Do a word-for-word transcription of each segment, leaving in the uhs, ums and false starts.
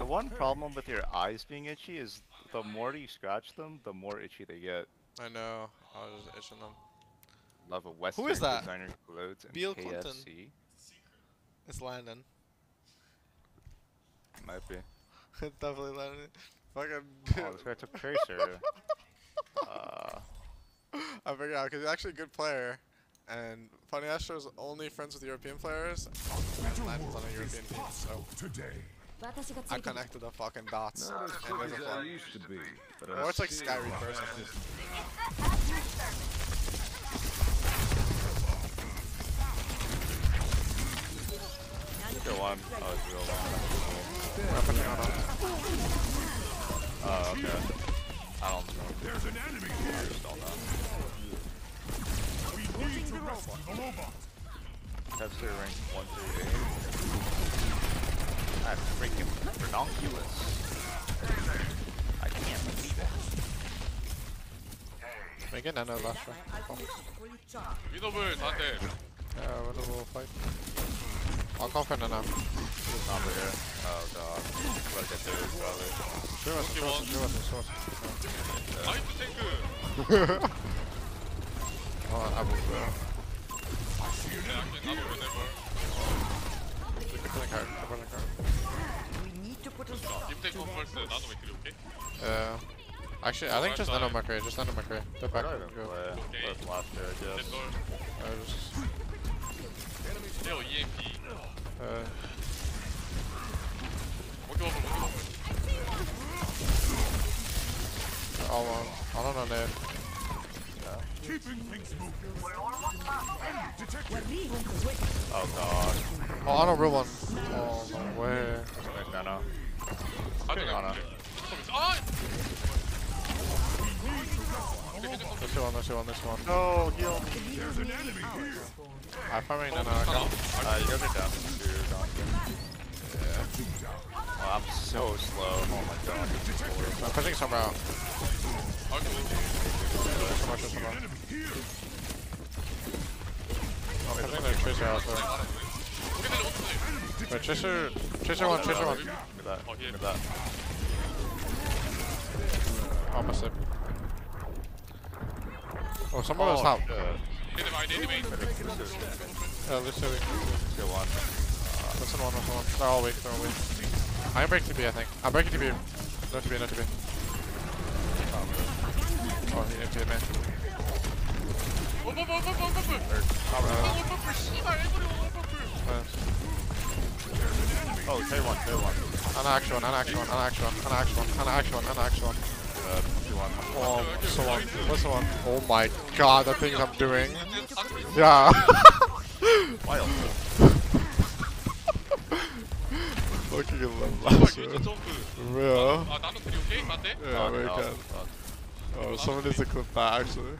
The one problem with your eyes being itchy is the more you scratch them, the more itchy they get. I know. I was just itching them. Love a Western Who is that? Designer clothes and Bill Clinton. K F C. It's Landon. Might be. It's definitely Landon. Fucking. Oh, this guy took Tracer. uh, I figured out because he's actually a good player. And Funny Astro is only friends with European players. And Landon's on a European team, so. Today. I connected the fucking dots. No, and there's a I used to be, but or it's like Skyrim first. Go on. Oh, it's real long. Oh, okay. I don't know. There's an enemy here. I just don't know. We need to rescue the robot. That's their rank one through eight. I'm freaking redonkulous. I can't believe it. Megan, I know last round. Yeah, what a little fight. I'll confirm now. Over here. Oh god. What did they do? Shoot us, shoot us, shoot us, shoot us. I need to take it! Oh, I will go. I see you now, I can not over there. Card, we need to put a stop. If they go first, uh, Nano McCree, okay? Uh, actually, I think just Nano McCree, just Nano McCree. The back go. Okay. First last here, I guess. I was just... Yo, E M P. Uh... We'll go over, we'll go over. All on. I don't know, Nate. Keeping things moving. Oh god. Oh, I don't real one. Oh no way. No, no. I think Ana. This one, this one, this one. No, heal. There's an enemy here. I probably no, no, I can't. Uh, you guys are down. You're down. Yeah. Oh, I'm so slow. Oh my god. I'm pushing some out. I'm pushing some out. I think there's Tracer out there. Wait, Tracer... Tracer one, Tracer one. Look at that, look at that. Oh, I missed it. Oh, someone was out. Yeah, let's do it. That's one, that's one. They're all weak, they're all weak. I can break T B, I think. I'll break it T B. No T B, no T B. Oh, he didn't hit me. One bumper, one bumper, one bumper! One bumper, Shiva, everybody one bumper! Oh, K one, K one. An action one, an action one, an action one, an action one, an action one, an action one. Uh, T one. Oh, what's the one? What's the one? Oh my god, the things I'm doing. Yeah. Wild. Fucking love that. Real. Yeah, we can. Oh, someone needs to clip that actually.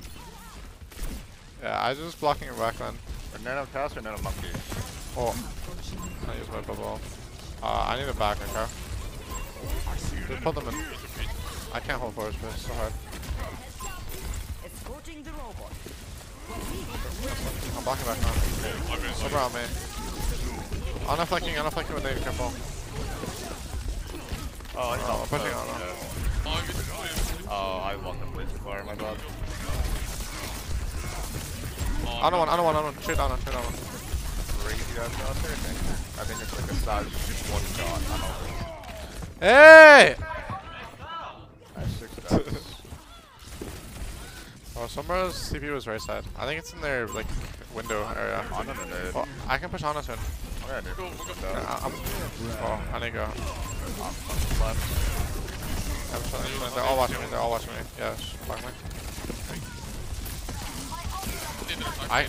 Yeah, I was just blocking it back then. Nano cast or Nano monkey? Oh, I use my bubble. Uh, I need a back, okay? Just put them in. I can't hold forward, but it's so hard. I'm blocking back now. It's over on me. I'm not flanking, I'm not flanking with Nate, careful. Oh, he's not pushing on him. Oh, I want them way too far, my god. I don't want, I don't want, I don't want. Straight down, straight down. Crazy guys out there, I think. I think it's like a size one shot. I don't know. Hey! I have six shots. Oh, somewhere's C P was right side. I think it's in their, like, window area. Ana, oh, I can push Ana soon. Okay, I do. Yeah, I'm, oh, I need to go. I'm sorry, they're all watching me, they're all watching me. Yeah, fuck me. I,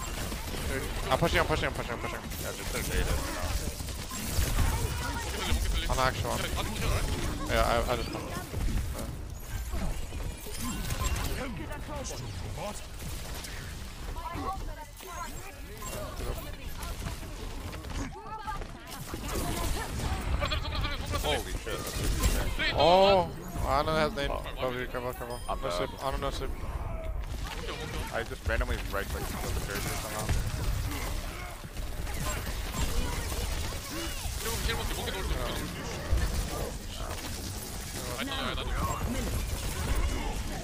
I'm pushing, I'm pushing, I'm pushing, I'm pushing. Yeah, just there's eight of them. I'm actually on. Yeah, I, I just. Holy shit. Oh, I don't have name. Oh, you come on, come on. I'm no sip, I don't know sip. I just randomly right clicked to the Tracer somehow. Uh,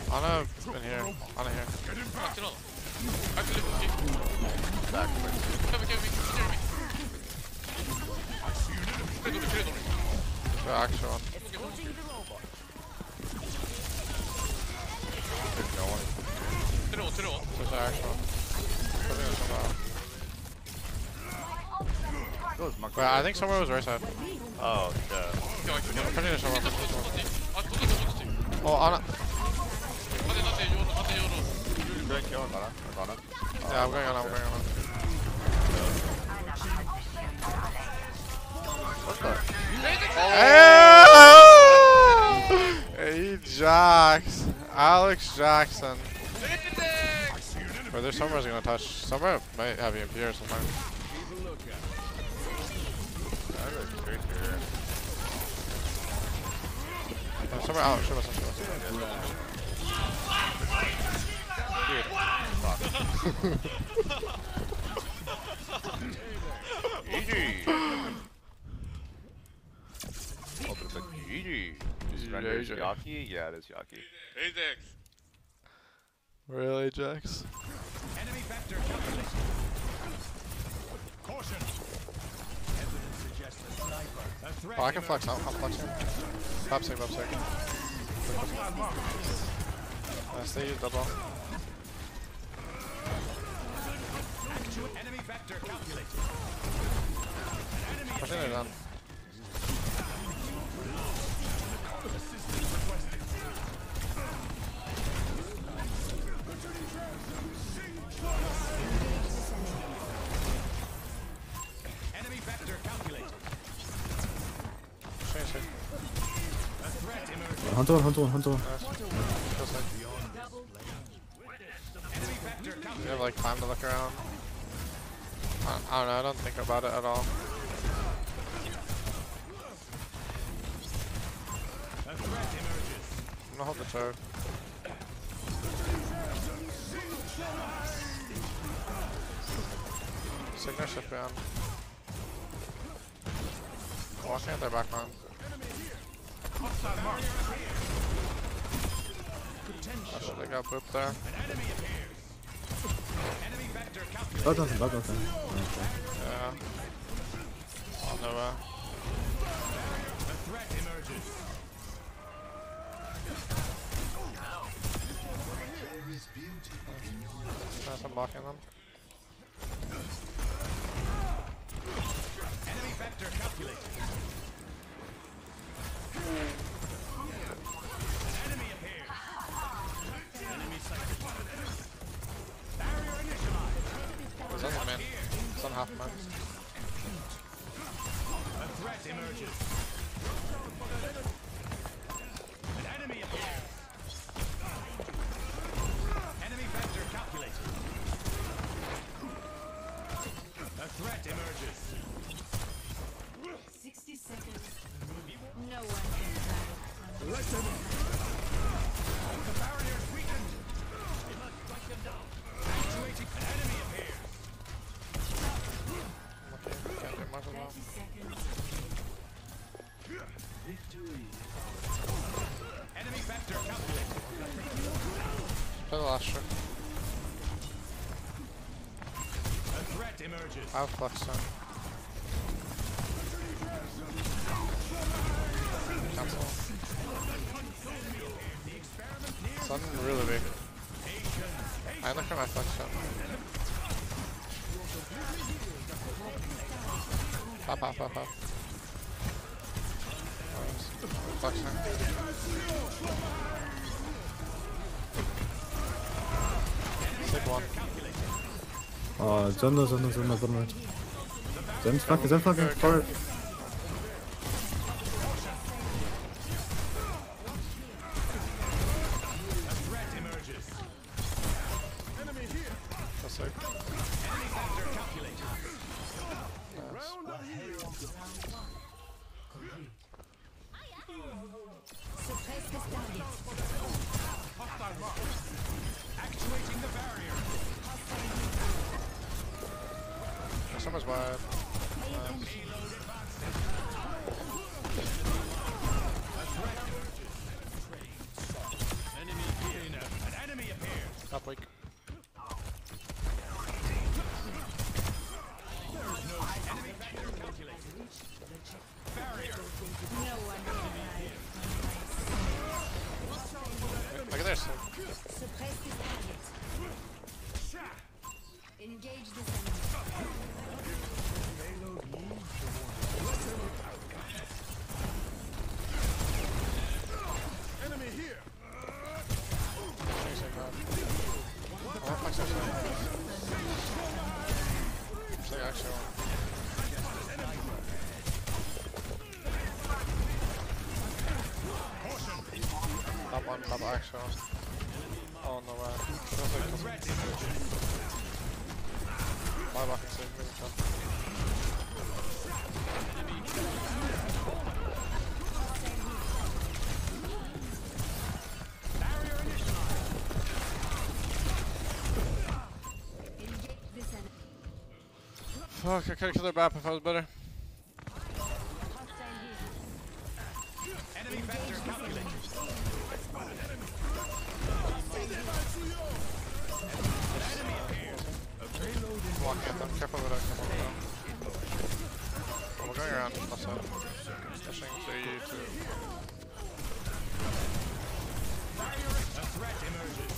Ana in here. Ana here. Back. Back, Sean. There's no one. There's an action. Wait, I think someone was right side. Oh, duh. Oh, Ana. You're gonna kill him, Ana. Ana. Yeah, I'm going on, I'm going on. What the? Oh! Hey, Jax. Alex Jackson. Or there's somewhere's gonna touch. Somewhere might have E M P or somewhere. Oh, somewhere out, show us, show us. Dude. Fuck. Easy. Oh, but it's like easy. Is Yaki? Yeah, it is Yaki. Hey, Jax. Really, Jax? Enemy vector calculated. Caution. Evidence suggests a sniper. Oh, I can flex. I'll, I'll flex him. Pop save, pop save. Nice, they use double. Actual enemy vector calculated. I think they're done. Enemy vector calculated. Hunt on, hunt on, hunt on. You have like time to look around. I, I don't know, I don't think about it at all. I'm gonna hold the choke. Signature shift down. Watching at their back line. I should have got booped there. That doesn't, that doesn't. Yeah. Oh, no way. A threat emerges. Nice, I'm blocking them. Enemy vector calculated. Enemy appears. Enemy sighted. Barrier initialized. It's on the man. It's on half man. A threat emerges. An enemy appears. Enemy vector calculated. A threat emerges. sixty seconds. No one can die. Let them up. The barrier is weakened. They must strike them down. Actuating an enemy appears. thirty seconds. Victory. Enemy vector calculated. Play the last shot. A threat emerges. I'll flush them. Cancel. Sun really big. I look at my flex shot. Pop, pop, pop, pop. Flex shot. Sick one. Oh, Zenda, Zenda, Zenda, Zenda. Zen's fucking, Zen's fucking far. this. Suppress this target. Engage this enemy. Payload moves to one. Enemy here. Top one, top action. Oh no way. My rocket saved me. Barrier initialized. Fuck, I could've killed their map if I was better. Enemy vector calculated. Walk at them, careful with that, careful with that. We're going around, that's it. Pushing to you too. A threat emerges.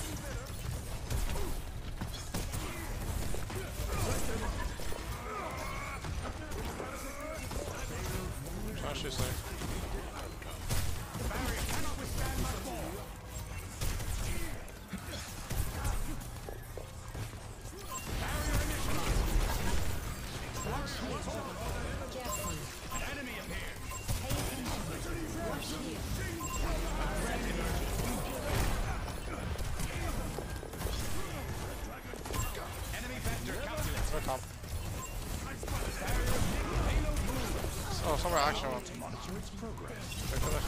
Try to shoot safe. The barrier cannot withstand my fall. Oh, somewhere action one. Check that out.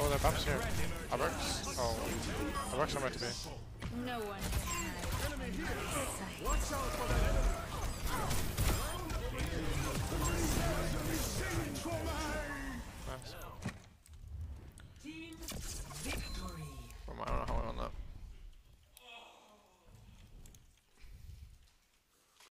Oh, their map's here. I works. Oh, I works somewhere to be. No one. Watch out for that enemy.